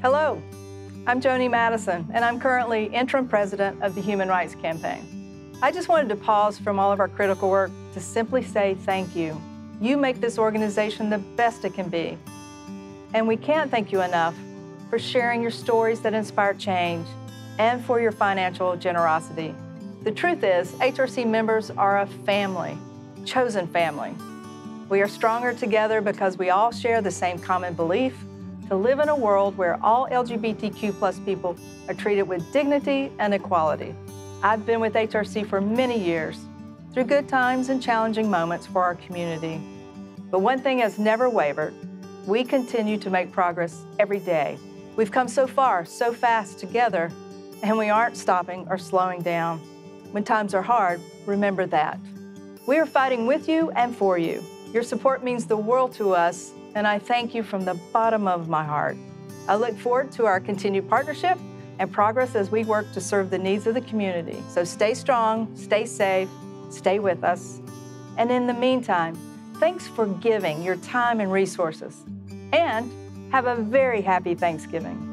Hello, I'm Joni Madison, and I'm currently interim president of the Human Rights Campaign. I just wanted to pause from all of our critical work to simply say thank you. You make this organization the best it can be. And we can't thank you enough for sharing your stories that inspire change and for your financial generosity. The truth is, HRC members are a family, chosen family. We are stronger together because we all share the same common belief to live in a world where all LGBTQ+ people are treated with dignity and equality. I've been with HRC for many years, through good times and challenging moments for our community. But one thing has never wavered. We continue to make progress every day. We've come so far, so fast together, and we aren't stopping or slowing down. When times are hard, remember that. We are fighting with you and for you. Your support means the world to us, and I thank you from the bottom of my heart. I look forward to our continued partnership and progress as we work to serve the needs of the community. So stay strong, stay safe, stay with us. And in the meantime, thanks for giving your time and resources. And have a very happy Thanksgiving.